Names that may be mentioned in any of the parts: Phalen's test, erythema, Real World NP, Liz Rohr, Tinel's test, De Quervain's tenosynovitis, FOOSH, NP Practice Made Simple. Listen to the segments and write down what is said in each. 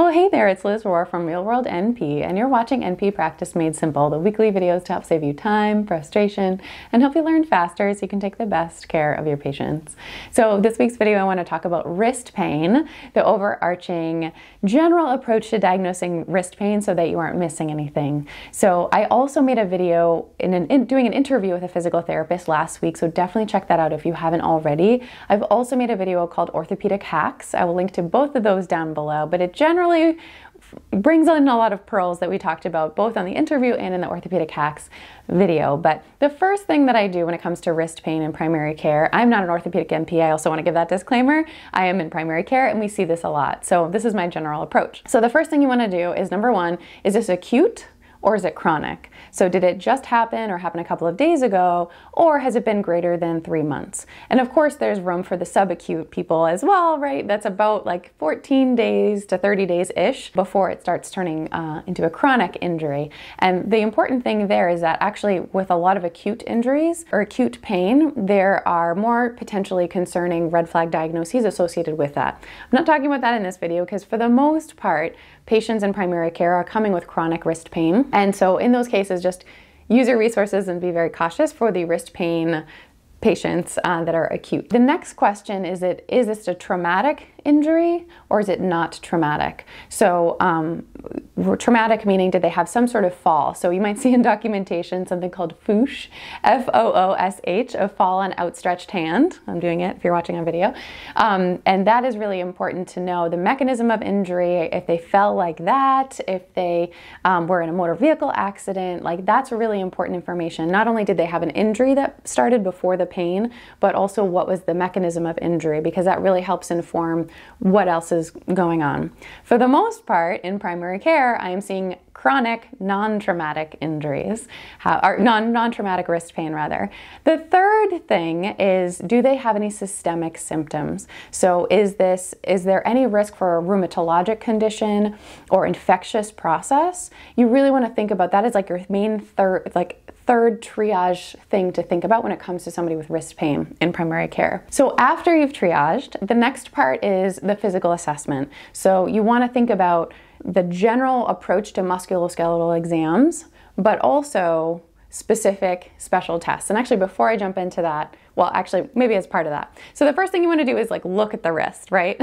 Well, hey there, it's Liz Rohr from Real World NP, and you're watching NP Practice Made Simple, the weekly videos to help save you time, frustration, and help you learn faster so you can take the best care of your patients. So this week's video, I want to talk about wrist pain, the overarching general approach to diagnosing wrist pain so that you aren't missing anything. So I also made a video doing an interview with a physical therapist last week, so definitely check that out if you haven't already. I've also made a video called Orthopedic Hacks. I will link to both of those down below, but it generally brings in a lot of pearls that we talked about both on the interview and in the Orthopedic Hacks video. But the first thing that I do when it comes to wrist pain in primary care, I'm not an orthopedic NP, I also want to give that disclaimer. I am in primary care and we see this a lot. So this is my general approach. So the first thing you want to do is, number one, is this acute or is it chronic? So did it just happen or happen a couple of days ago, or has it been greater than 3 months? And of course there's room for the subacute people as well, right? That's about like 14 days to 30 days-ish before it starts turning into a chronic injury. And the important thing there is that actually with a lot of acute injuries or acute pain, there are more potentially concerning red flag diagnoses associated with that. I'm not talking about that in this video because for the most part, patients in primary care are coming with chronic wrist pain. And so in those cases, just use your resources and be very cautious for the wrist pain patients that are acute. The next question is this a traumatic injury or is it not traumatic? So traumatic meaning did they have some sort of fall? So you might see in documentation something called FOOSH, F-O-O-S-H, a fall on outstretched hand. I'm doing it if you're watching on video. And that is really important to know the mechanism of injury, if they fell like that, if they were in a motor vehicle accident, like that's really important information. Not only did they have an injury that started before the pain, but also what was the mechanism of injury, because that really helps inform what else is going on. For the most part, in primary care, I am seeing chronic non-traumatic injuries, or non-traumatic wrist pain rather. The third thing is, do they have any systemic symptoms? So is there any risk for a rheumatologic condition or infectious process? You really want to think about that as like your main third triage thing to think about when it comes to somebody with wrist pain in primary care. So after you've triaged, the next part is the physical assessment. So you want to think about the general approach to musculoskeletal exams, but also specific special tests. And actually, before I jump into that, well, actually, maybe as part of that. So the first thing you want to do is like look at the wrist, right?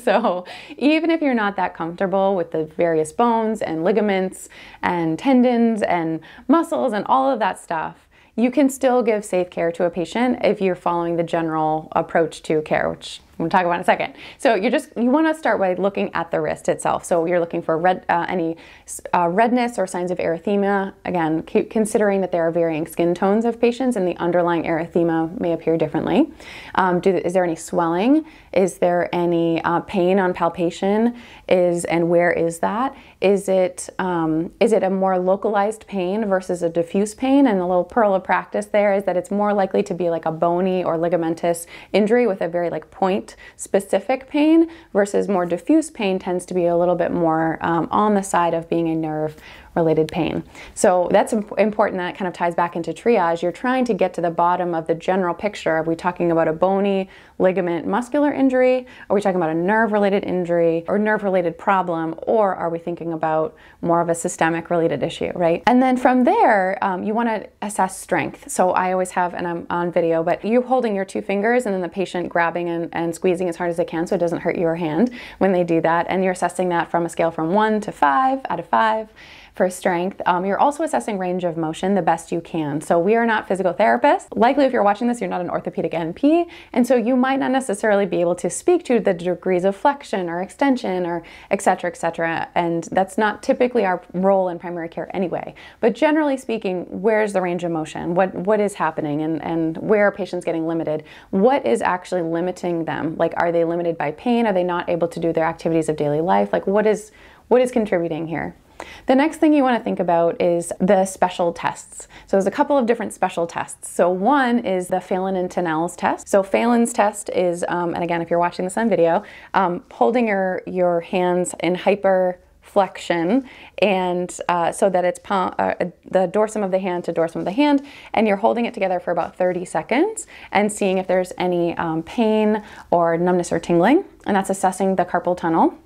So even if you're not that comfortable with the various bones and ligaments and tendons and muscles and all of that stuff, you can still give safe care to a patient if you're following the general approach to care, which I'm gonna talk about in a second. So you wanna start by looking at the wrist itself. So you're looking for any redness or signs of erythema. Again, considering that there are varying skin tones of patients and the underlying erythema may appear differently. Is there any swelling? Is there any pain on palpation? And where is that? Is it a more localized pain versus a diffuse pain? And a little pearl of practice there is that it's more likely to be like a bony or ligamentous injury with a very like point specific pain, versus more diffuse pain tends to be a little bit more on the side of being a nerve related pain. So that's important. That kind of ties back into triage. You're trying to get to the bottom of the general picture. Are we talking about a bony, ligament, muscular injury? Are we talking about a nerve related injury or nerve related problem? Or are we thinking about more of a systemic related issue, right? And then from there, you want to assess strength. So I always have, and I'm on video, but you holding your two fingers and then the patient grabbing and squeezing as hard as they can so it doesn't hurt your hand when they do that. And you're assessing that from a scale from 1 to 5, out of 5. For strength. You're also assessing range of motion the best you can. So we are not physical therapists. Likely if you're watching this, you're not an orthopedic NP. And so you might not necessarily be able to speak to the degrees of flexion or extension or et cetera, and that's not typically our role in primary care anyway. But generally speaking, where's the range of motion? What is happening and where are patients getting limited? What is actually limiting them? Like, are they limited by pain? Are they not able to do their activities of daily life? Like, what is contributing here? The next thing you want to think about is the special tests. So there's a couple of different special tests. So one is the Phalen and Tinel's test. So Phalen's test is, and again, if you're watching this on video, holding your hands in hyperflexion, and so that it's the dorsum of the hand to dorsum of the hand, and you're holding it together for about 30 seconds and seeing if there's any pain or numbness or tingling, and that's assessing the carpal tunnel.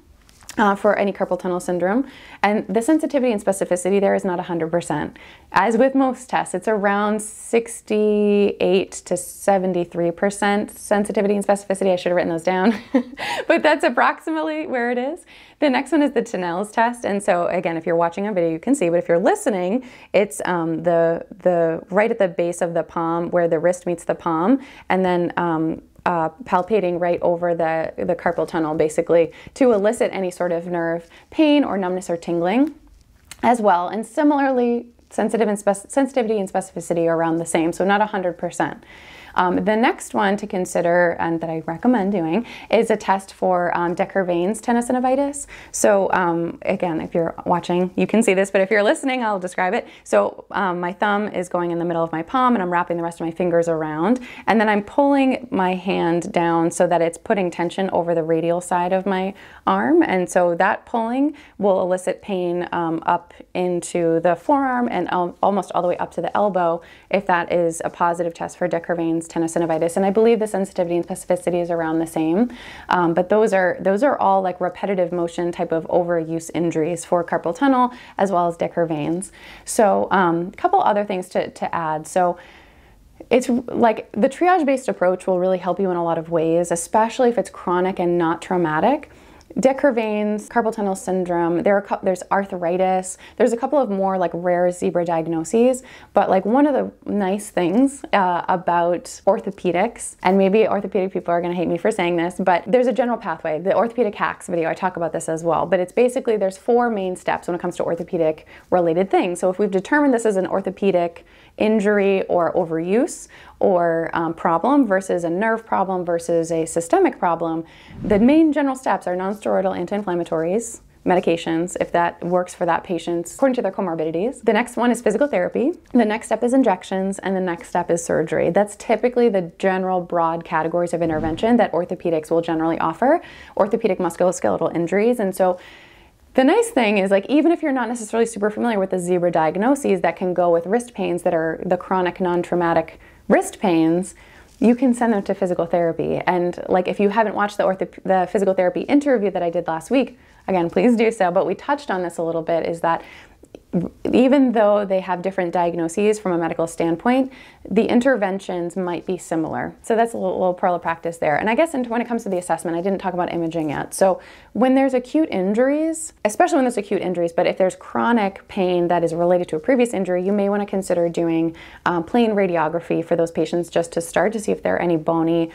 for any carpal tunnel syndrome, and the sensitivity and specificity there is not 100%. As with most tests, it's around 68 to 73% sensitivity and specificity. I should have written those down, but that's approximately where it is. The next one is the Tinel's test, and so again, if you're watching on video, you can see, but if you're listening, it's the right at the base of the palm where the wrist meets the palm, and then palpating right over the carpal tunnel, basically to elicit any sort of nerve pain or numbness or tingling as well. And similarly, sensitivity and specificity are around the same, so not 100%. The next one to consider, and that I recommend doing, is a test for De Quervain's tenosynovitis. So again, if you're watching, you can see this, but if you're listening, I'll describe it. So my thumb is going in the middle of my palm, and I'm wrapping the rest of my fingers around, and then I'm pulling my hand down so that it's putting tension over the radial side of my arm, and so that pulling will elicit pain up into the forearm and almost all the way up to the elbow, if that is a positive test for De Quervain's tenosynovitis. And I believe the sensitivity and specificity is around the same, but those are all like repetitive motion type of overuse injuries for carpal tunnel as well as De Quervain's. So a couple other things to add. So it's like the triage-based approach will really help you in a lot of ways, especially if it's chronic and not traumatic. De Quervain's, carpal tunnel syndrome, there's arthritis, there's a couple of more like rare zebra diagnoses, but like one of the nice things about orthopedics, and maybe orthopedic people are gonna hate me for saying this, but there's a general pathway. The orthopedic hacks video, I talk about this as well, but it's basically there's four main steps when it comes to orthopedic related things. So if we've determined this is an orthopedic injury or overuse or problem versus a nerve problem versus a systemic problem, the main general steps are non-steroidal anti-inflammatories, medications, if that works for that patient according to their comorbidities. The next one is physical therapy. The next step is injections, and the next step is surgery. That's typically the general broad categories of intervention that orthopedics will generally offer, orthopedic musculoskeletal injuries. And so the nice thing is, like, even if you're not necessarily super familiar with the zebra diagnoses that can go with wrist pains that are the chronic non-traumatic wrist pains, you can send them to physical therapy. And like, if you haven't watched the physical therapy interview that I did last week, again, please do so, but we touched on this a little bit, is that even though they have different diagnoses from a medical standpoint, the interventions might be similar. So that's a little pearl of practice there. And I guess when it comes to the assessment, I didn't talk about imaging yet. So when there's acute injuries, especially when there's acute injuries, but if there's chronic pain that is related to a previous injury, you may want to consider doing plain radiography for those patients just to start, to see if there are any bony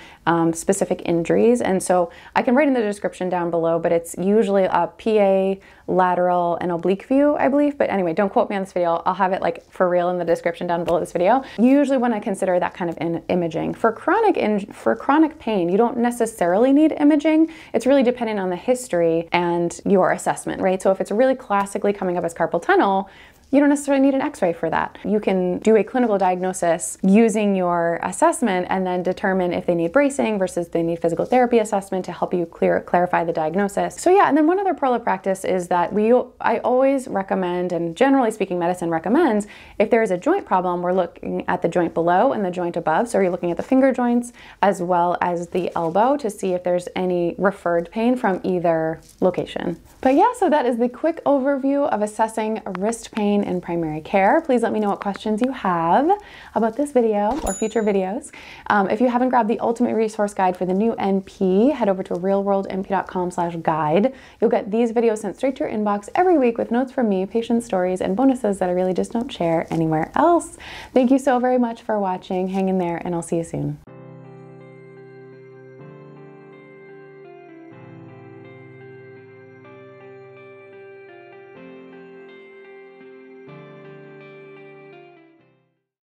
specific injuries. And so I can write in the description down below, but it's usually a PA, lateral, and oblique view, I believe. But anyway, don't quote me on this video. I'll have it like for real in the description down below this video. You usually want to consider that kind of imaging. For chronic pain, you don't necessarily need imaging. It's really dependent on the history and your assessment, right? So if it's really classically coming up as carpal tunnel, you don't necessarily need an x-ray for that. You can do a clinical diagnosis using your assessment and then determine if they need bracing versus they need physical therapy assessment to help you clarify the diagnosis. So yeah, and then one other pearl of practice is that I always recommend, and generally speaking medicine recommends, if there is a joint problem, we're looking at the joint below and the joint above. So you're looking at the finger joints as well as the elbow to see if there's any referred pain from either location. But yeah, so that is the quick overview of assessing wrist pain in primary care. Please let me know what questions you have about this video or future videos. If you haven't grabbed the ultimate resource guide for the new NP, head over to realworldnp.com/guide. You'll get these videos sent straight to your inbox every week with notes from me, patient stories, and bonuses that I really just don't share anywhere else. Thank you so very much for watching. Hang in there, and I'll see you soon.